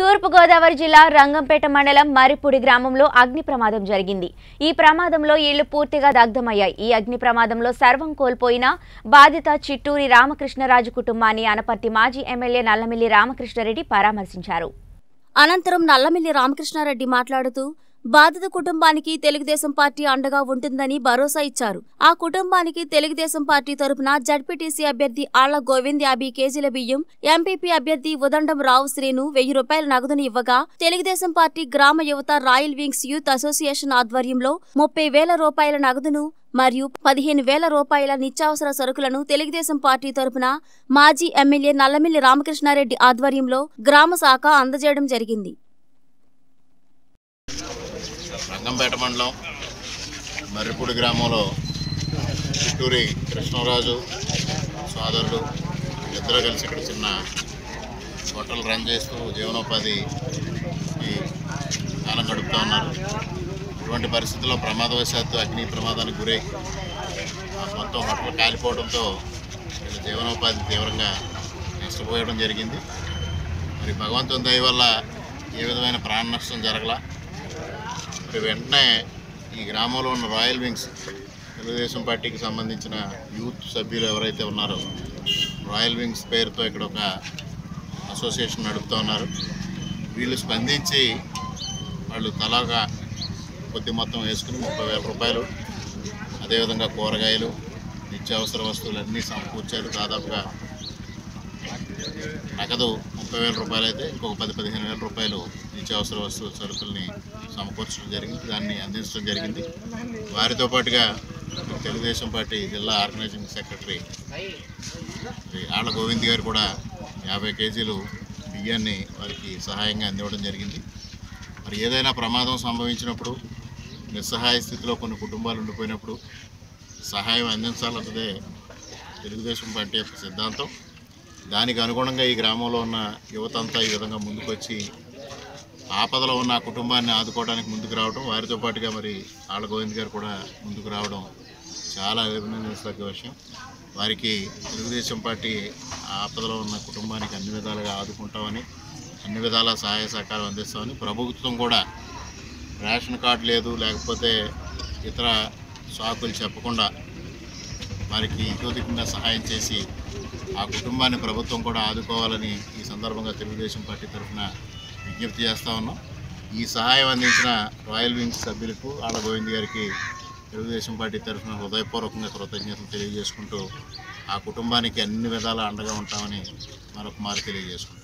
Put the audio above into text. తూర్పుగోదావరి జిల్లా రంగంపేట మండలం మరిపూడి గ్రామంలో అగ్ని ప్రమాదం జరిగింది. ఈ ప్రమాదంలో ఇల్లు పూర్తిగా దగ్ధమయ్యాయి. ఈ అగ్ని ప్రమాదంలో సర్వం కోల్పోయిన బాధిత చిట్టూరి రామకృష్ణారెడ్డి కుటుంబాన్ని అనపర్తి మాజీ ఎమ్మెల్యే నల్లమిల్లి రామకృష్ణారెడ్డి పరామర్శించారు. అనంతరం నల్లమిల్లి రామకృష్ణారెడ్డి మాట్లాడుతూ బాధిత కుటుంబానికి తెలుగుదేశం పార్టీ అండగా ఉంటుందని భరోసా ఇచ్చారు. ఆ కుటుంబానికి తెలుగుదేశం పార్టీ తరపున జెడ్పీటీసీ అభ్యర్థి ఆల్ల గోవింద్ 50 కేజీల బియ్యం, ఎంపీపీ అభ్యర్థి ఉదండం రావు శ్రీను 1000 రూపాయల నగదును ఇవ్వగా, తెలుగుదేశం పార్టీ గ్రామ యువత రాయల్ వింగ్స్ యూత్ అసోసియేషన్ ఆధ్వర్యంలో 30,000 రూపాయల నగదును మరియు 15,000 రూపాయల నిత్యావసర సరుకులను తెలుగుదేశం పార్టీ తరపున మాజీ ఎమ్మెల్యే నల్లమిల్లి రామకృష్ణారెడ్డి ఆధ్వర్యంలో గ్రామ శాఖ అందజేయడం జరిగింది. రంగంపేట మండలం మర్రిపూడి గ్రామంలో చిట్టూరి కృష్ణరాజు సోదరులు ఇద్దరు కలిసి ఇక్కడ చిన్న హోటల్ రన్ చేస్తూ జీవనోపాధి కాలం గడుపుతూ ఉన్నారు. ఇటువంటి పరిస్థితుల్లో ప్రమాదవశాత్తు అగ్ని ప్రమాదానికి గురై మొత్తం హోటల్ కాలిపోవడంతో జీవనోపాధి తీవ్రంగా నష్టపోయడం జరిగింది. మరి భగవంతుని దయ వల్ల ఏ విధమైన ప్రాణ నష్టం జరగలా. వెంటనే ఈ గ్రామంలో ఉన్న రాయల్ వింగ్స్ తెలుగుదేశం పార్టీకి సంబంధించిన యూత్ సభ్యులు ఎవరైతే ఉన్నారో రాయల్ వింగ్స్ పేరుతో ఇక్కడ ఒక అసోసియేషన్ నడుపుతూ ఉన్నారు. వీళ్ళు స్పందించి వాళ్ళు తలాగా కొద్ది మొత్తం వేసుకుని 30,000 రూపాయలు, అదేవిధంగా కూరగాయలు, నిత్యావసర వస్తువులు అన్నీ సమకూర్చారు. దాదాపుగా నగదు 30,000 రూపాయలు అయితే ఇంకొక 10-15,000 రూపాయలు నిత్యావసర వస్తువు సరుకుల్ని సమకూర్చడం జరిగింది, దాన్ని అందించడం జరిగింది. వారితో పాటుగా తెలుగుదేశం పార్టీ జిల్లా ఆర్గనైజింగ్ సెక్రటరీ ఆళ్ళ గోవింద్ గారు కూడా 50 కేజీలు బియ్యాన్ని వారికి సహాయంగా అందివ్వడం జరిగింది. మరి ఏదైనా ప్రమాదం సంభవించినప్పుడు నిస్సహాయ స్థితిలో కొన్ని కుటుంబాలు ఉండిపోయినప్పుడు సహాయం అందించాలన్నదే తెలుగుదేశం పార్టీ యొక్క సిద్ధాంతం. దానికి అనుగుణంగా ఈ గ్రామంలో ఉన్న యువత అంతా ఈ విధంగా ముందుకొచ్చి ఆపదలో ఉన్న కుటుంబాన్ని ఆదుకోవడానికి ముందుకు రావడం, వారితో పాటుగా మరి ఆళ్ళ గోవింద్ గారు కూడా ముందుకు రావడం చాలా అభినందించదగ్గ విషయం. వారికి తెలుగుదేశం పార్టీ ఆపదలో ఉన్న కుటుంబానికి అన్ని విధాలుగా ఆదుకుంటామని, అన్ని విధాల సహాయ సహకారం అందిస్తామని, ప్రభుత్వం కూడా రేషన్ కార్డు లేదు లేకపోతే ఇతర సాకులు చెప్పకుండా వారికి ఇతోధికంగా సహాయం చేసి ఆ కుటుంబాన్ని ప్రభుత్వం కూడా ఆదుకోవాలని ఈ సందర్భంగా తెలుగుదేశం పార్టీ తరఫున విజ్ఞప్తి చేస్తూ ఉన్నాం. ఈ సహాయం అందించిన రాయల్ వింగ్స్ సభ్యులకు ఆళ్ళ గోవింద్ గారికి తెలుగుదేశం పార్టీ తరఫున హృదయపూర్వకంగా కృతజ్ఞతలు తెలియజేసుకుంటూ ఆ కుటుంబానికి అన్ని విధాల అండగా ఉంటామని మరొక మారు తెలియజేసుకుంటాం.